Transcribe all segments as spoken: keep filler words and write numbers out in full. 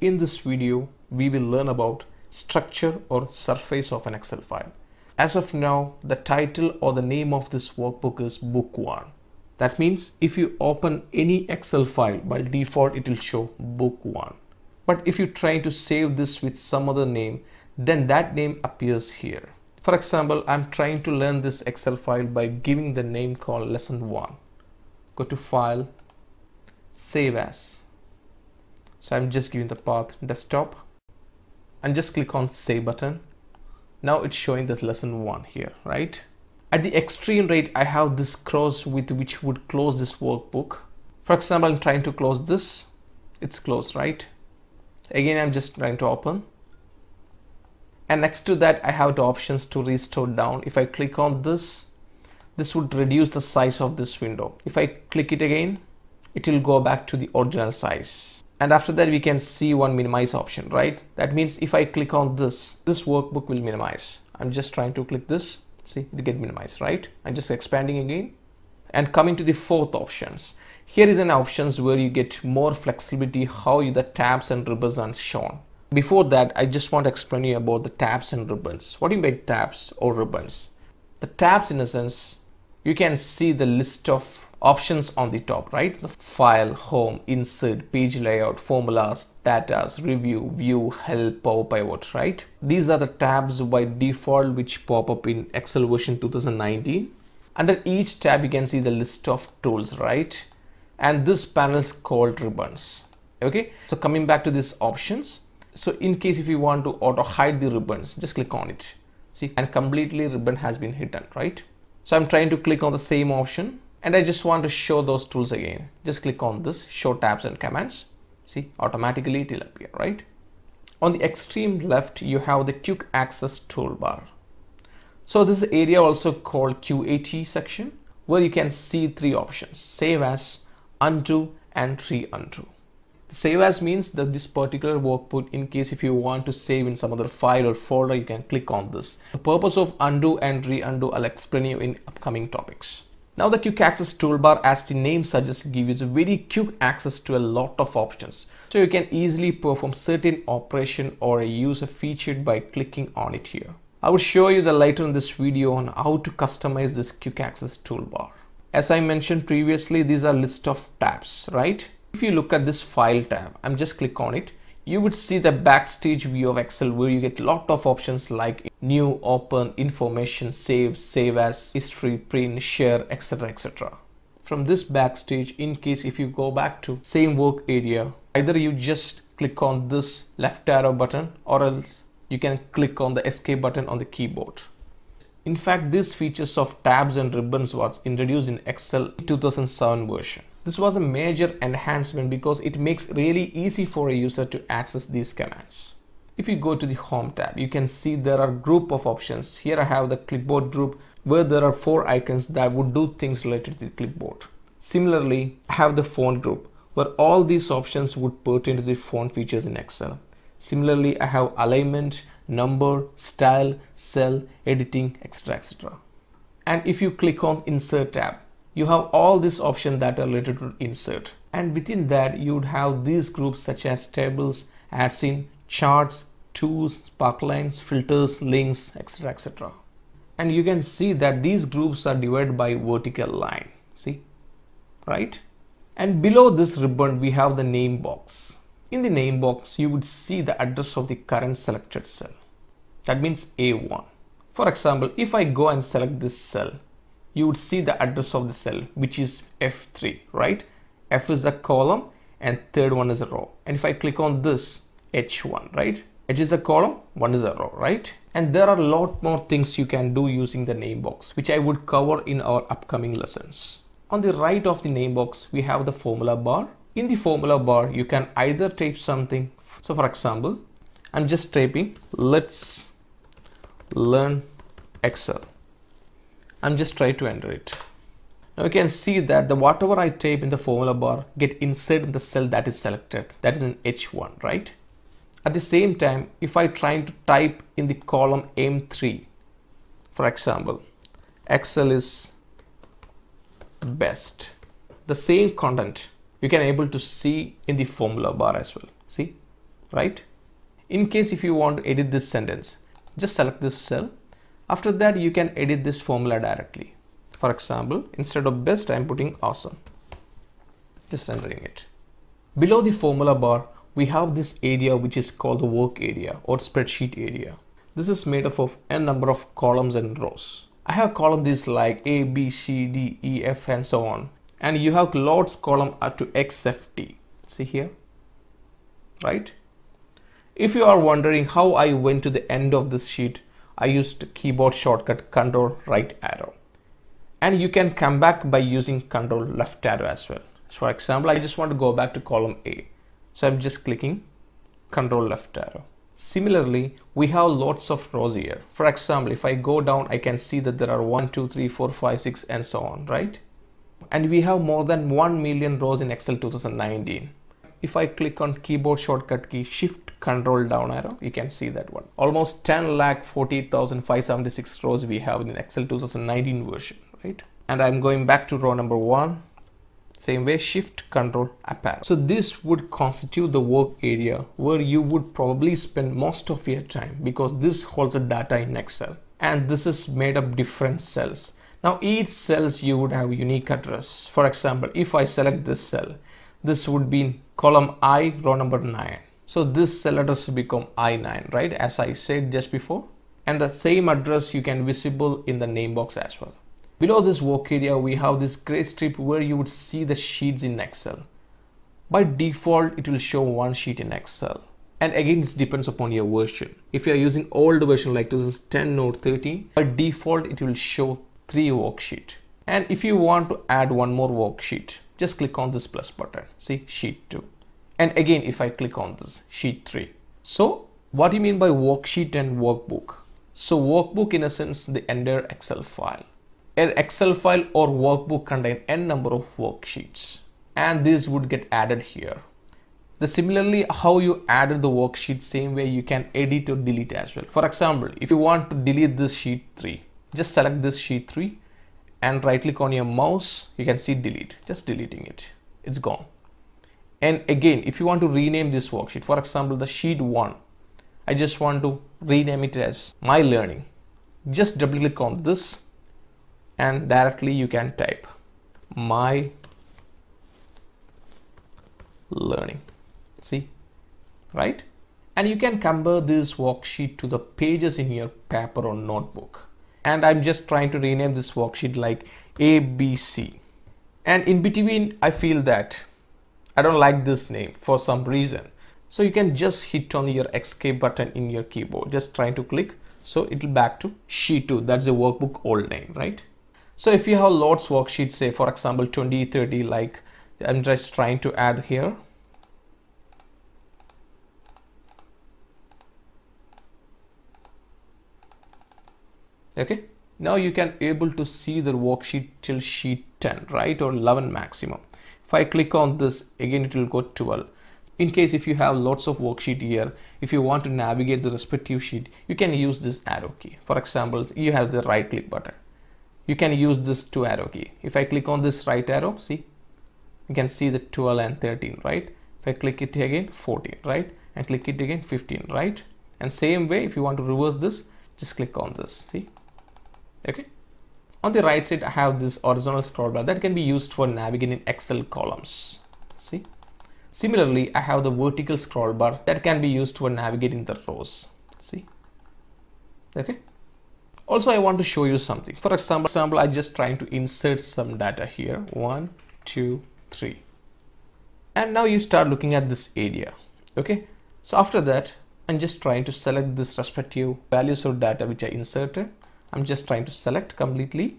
In this video, we will learn about structure or surface of an Excel file. As of now, the title or the name of this workbook is Book one. That means if you open any Excel file, by default it will show Book one. But if you try to save this with some other name, then that name appears here. For example, I'm trying to learn this Excel file by giving the name called Lesson one. Go to File, Save As. So I'm just giving the path desktop and just click on save button. Now it's showing this lesson one here, right? At the extreme right, I have this cross with which would close this workbook. For example, I'm trying to close this. It's closed, right? Again, I'm just trying to open. And next to that, I have the options to restore down. If I click on this, this would reduce the size of this window. If I click it again, it will go back to the original size. And after that, we can see one minimize option, right? That means if I click on this, this workbook will minimize. I'm just trying to click this. See, it get minimized, right? I'm just expanding again. And coming to the fourth options. Here is an options where you get more flexibility, how you, the tabs and ribbons are shown. Before that, I just want to explain to you about the tabs and ribbons. What do you mean by tabs or ribbons? The tabs, in a sense, you can see the list of options on the top, right? The file, home, insert, page layout, formulas, data, review, view, help, power pivot, right? These are the tabs by default which pop up in Excel version two thousand nineteen. Under each tab, you can see the list of tools, right? And this panel is called ribbons. Okay, so coming back to these options. So in case if you want to auto hide the ribbons, just click on it. See, and completely ribbon has been hidden, right? So I'm trying to click on the same option and I just want to show those tools again. Just click on this show tabs and commands. See, automatically it will appear, right? On the extreme left, you have the quick access toolbar. So this area also called Q A T section, where you can see three options: save as, undo and re-undo. The save as means that this particular workbook, in case if you want to save in some other file or folder, you can click on this. The purpose of undo and re-undo I'll explain you in upcoming topics. Now the quick access toolbar, as the name suggests, gives you very quick access to a lot of options. So you can easily perform certain operation or use a feature by clicking on it here. I will show you the later in this video on how to customize this quick access toolbar. As I mentioned previously, these are list of tabs, right? If you look at this file tab, I'm just click on it. You would see the backstage view of Excel where you get lot of options like new, open, information, save, save as, history, print, share, et cetera et cetera. From this backstage, in case if you go back to same work area, either you just click on this left arrow button or else you can click on the escape button on the keyboard. In fact, these features of tabs and ribbons was introduced in Excel two thousand seven version. This was a major enhancement because it makes really easy for a user to access these commands. If you go to the Home tab, you can see there are group of options. Here I have the clipboard group where there are four icons that would do things related to the clipboard. Similarly, I have the Font group where all these options would pertain to the font features in Excel. Similarly, I have alignment, number, style, cell, editing, et cetera et cetera. And if you click on Insert tab, you have all these options that are related to insert. And within that, you would have these groups such as tables, as in, charts, tools, sparklines, filters, links, et cetera et cetera. And you can see that these groups are divided by vertical line. See, right? And below this ribbon, we have the name box. In the name box, you would see the address of the current selected cell. That means A one. For example, if I go and select this cell, you would see the address of the cell, which is F three, right? F is the column and third one is a row. And if I click on this, H one, right? H is the column, one is a row, right? And there are a lot more things you can do using the name box, which I would cover in our upcoming lessons. On the right of the name box, we have the formula bar. In the formula bar, you can either type something. So for example, I'm just typing, let's learn Excel. I'm just trying to enter it. Now you can see that the whatever I type in the formula bar get inserted in the cell that is selected. That is in H one, right? At the same time, if I try to type in the column M three, For example, Excel is best. The same content you can able to see in the formula bar as well. See, right? In case if you want to edit this sentence, just select this cell. After that, you can edit this formula directly. For example, instead of best, I'm putting awesome. Just entering it. Below the formula bar, we have this area which is called the work area or spreadsheet area. This is made up of n number of columns and rows. I have column these like A, B, C, D, E, F and so on. And you have lots column up to X, F, T. See here, right? If you are wondering how I went to the end of this sheet, I used keyboard shortcut Control right arrow. And you can come back by using Control left arrow as well. So for example, I just want to go back to column A. So I'm just clicking Control left arrow. Similarly, we have lots of rows here. For example, if I go down, I can see that there are one, two, three, four, five, six and so on, right? And we have more than one million rows in Excel two thousand nineteen. If I click on keyboard shortcut key shift control down arrow, you can see that one. Almost ten lakh forty-eight thousand five hundred seventy-six rows we have in Excel two thousand nineteen version, right? And I'm going back to row number one. Same way, shift control up arrow. So this would constitute the work area where you would probably spend most of your time because this holds the data in Excel. And this is made up different cells. Now each cells you would have unique address. For example, if I select this cell, this would be column I, row number nine. So this cell address will become I nine, right? As I said just before. And the same address you can visible in the name box as well. Below this work area, we have this gray strip where you would see the sheets in Excel. By default, it will show one sheet in Excel. And again, this depends upon your version. If you are using old version like two thousand ten or thirteen, by default, it will show three worksheet. And if you want to add one more worksheet, just click on this plus button. See, sheet two. And again, if I click on this, sheet three. So what do you mean by worksheet and workbook? So workbook, in a sense, the entire Excel file. An Excel file or workbook contain n number of worksheets and these would get added here. The similarly, how you added the worksheet, same way you can edit or delete as well. For example, if you want to delete this sheet three, just select this sheet three and right click on your mouse, you can see delete, just deleting it, it's gone. And again, if you want to rename this worksheet, for example, the sheet one, I just want to rename it as my learning. Just double click on this and directly you can type my learning. See, right? And you can compare this worksheet to the pages in your paper or notebook. And I'm just trying to rename this worksheet like A B C. And in between, I feel that I don't like this name for some reason. So you can just hit on your escape button in your keyboard, just trying to click. So it will back to sheet two. That's the workbook old name, right? So if you have lots worksheets, say for example twenty, thirty, like I'm just trying to add here. Okay, now you can able to see the worksheet till sheet ten, right, or eleven maximum. If I click on this again, it will go twelve. In case if you have lots of worksheet here, if you want to navigate the respective sheet, you can use this arrow key. For example, you have the right click button. You can use this two arrow key. If I click on this right arrow, see, you can see the twelve and thirteen, right? If I click it again, fourteen, right? And click it again, fifteen, right? And same way, if you want to reverse this, just click on this, see? Okay. On the right side, I have this horizontal scroll bar that can be used for navigating Excel columns, see? Similarly, I have the vertical scroll bar that can be used for navigating the rows. See? Okay. Also, I want to show you something. For example, example, I'm just trying to insert some data here. One, two, three. And now you start looking at this area. Okay. So after that, I'm just trying to select this respective values or data which I inserted. I'm just trying to select completely.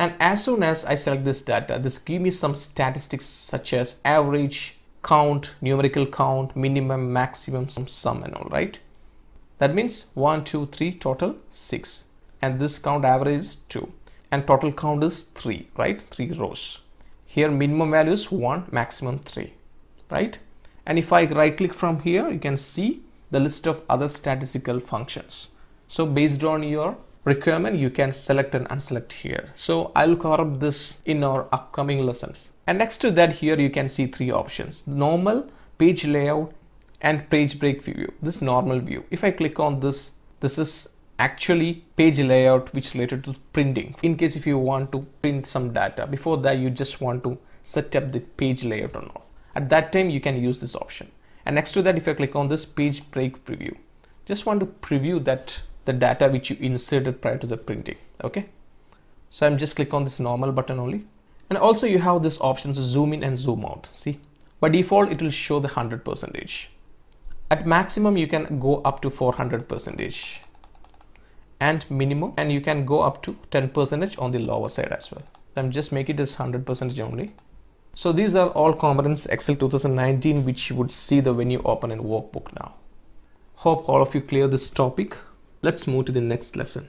And as soon as I select this data, this gives me some statistics such as average, count, numerical count, minimum, maximum, sum, sum and all, right? That means one, two, three, total six, and this count average is two and total count is three, right? Three rows. Here minimum value is one, maximum three, right? And if I right click from here, you can see the list of other statistical functions. So based on your requirement, you can select and unselect here. So I'll cover up this in our upcoming lessons. And next to that, here you can see three options: normal, page layout, and page break view. This normal view, if I click on this, this is actually page layout which related to printing. In case if you want to print some data, before that you just want to set up the page layout or not, at that time you can use this option. And next to that, if I click on this page break preview, just want to preview that the data which you inserted prior to the printing. Okay, so I'm just click on this normal button only. And also you have this option to zoom in and zoom out. See, by default it will show the one hundred percent. At maximum you can go up to four hundred percent and minimum, and you can go up to ten percent on the lower side as well. I'm just make it as one hundred percent only. So these are all components Excel two thousand nineteen which you would see the when you open in workbook now. Hope all of you clear this topic. Let's move to the next lesson.